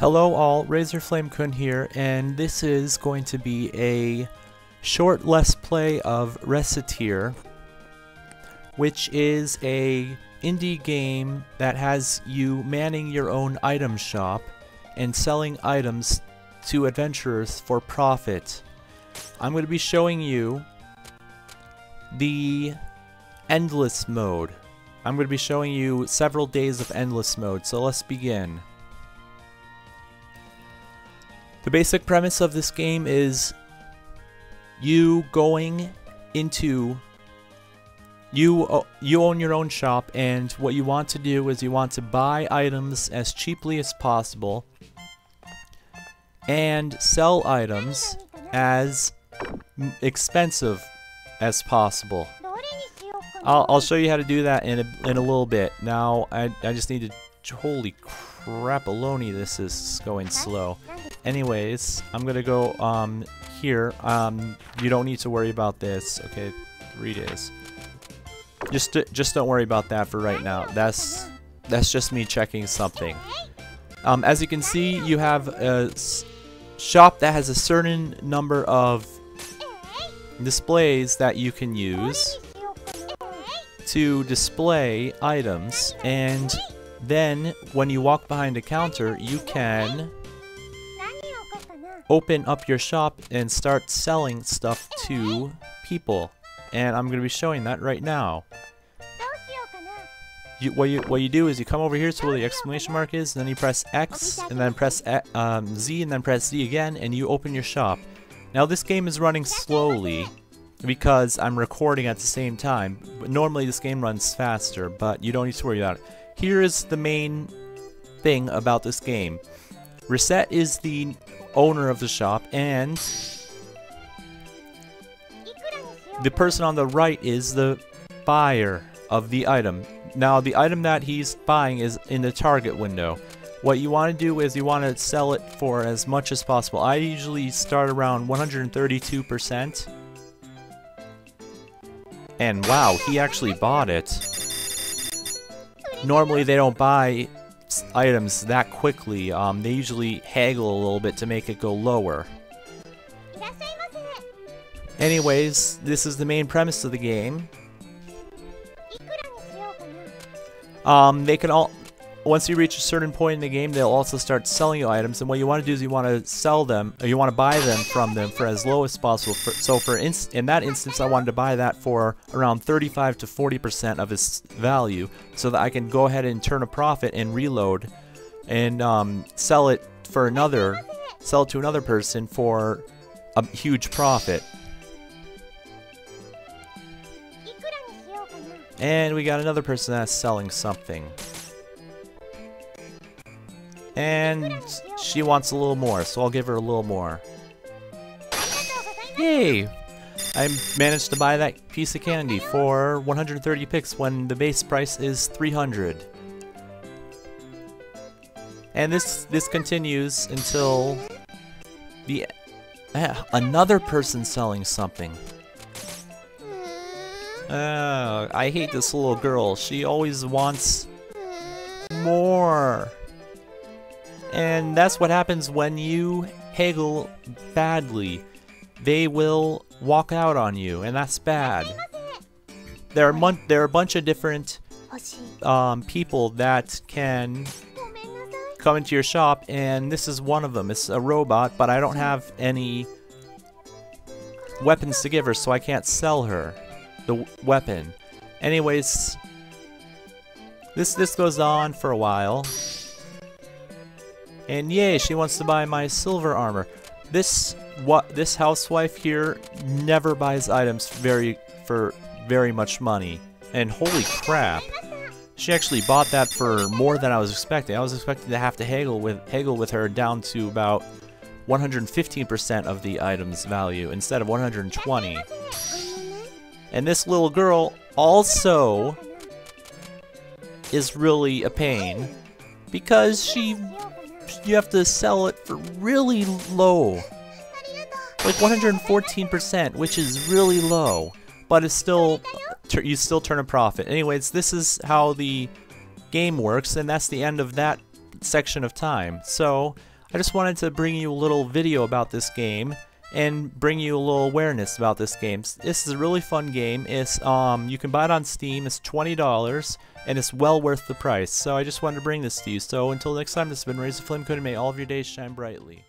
Hello all, Razorflamekun here, and this is going to be a short Let's Play of Recettear, which is a indie game that has you manning your own item shop and selling items to adventurers for profit. I'm going to be showing you the endless mode. I'm going to be showing you several days of endless mode, so let's begin. The basic premise of this game is you going into... You own your own shop, and what you want to do is you want to buy items as cheaply as possible and sell items as expensive as possible. I'll show you how to do that in a little bit. Now, I just need to... Holy crapaloni, this is going slow. Anyways, I'm gonna go here. You don't need to worry about this. Okay, 3 days. Just don't worry about that for right now. That's just me checking something. As you can see, you have a shop that has a certain number of displays that you can use to display items, and then when you walk behind a counter, you can open up your shop and start selling stuff to people. And I'm going to be showing that right now. What you do is you come over here to where the exclamation mark is, and then you press X, and then press Z, and then press Z again, and you open your shop. Now this game is running slowly because I'm recording at the same time. Normally this game runs faster, but you don't need to worry about it. Here is the main thing about this game. Reset is the owner of the shop, and the person on the right is the buyer of the item. Now the item that he's buying is in the target window. What you want to do is you want to sell it for as much as possible. I usually start around 132%. And wow, he actually bought it. Normally they don't buy items that quickly. They usually haggle a little bit to make it go lower. Anyways, this is the main premise of the game. They can all... Once you reach a certain point in the game, they'll also start selling you items, and what you want to do is you want to sell them, or you want to buy them from them for as low as possible. So in that instance, I wanted to buy that for around 35 to 40% of its value, so that I can go ahead and turn a profit and reload, and sell it to another person for a huge profit. And we got another person that's selling something. And she wants a little more, so I'll give her a little more. Yay! I managed to buy that piece of candy for 130 picks when the base price is 300. And this continues until the... another person selling something. I hate this little girl. She always wants more. And that's what happens when you haggle badly. They will walk out on you, and that's bad. There are a bunch of different people that can come into your shop, and this is one of them. It's a robot, but I don't have any weapons to give her, so I can't sell her the weapon. Anyways, this goes on for a while. And yay, she wants to buy my silver armor. This housewife here never buys items for very much money. And holy crap, she actually bought that for more than I was expecting. I was expecting to have to haggle with her down to about 115% of the item's value instead of 120. And this little girl also is really a pain because you have to sell it for really low, like 114%, which is really low, but it's still, you still turn a profit. Anyways, this is how the game works, and that's the end of that section of time. So I just wanted to bring you a little video about this game and bring you a little awareness about this game. This is a really fun game. It's you can buy it on Steam. It's $20 and it's well worth the price. So I just wanted to bring this to you. So until next time, this has been Razorflamekun. May all of your days shine brightly.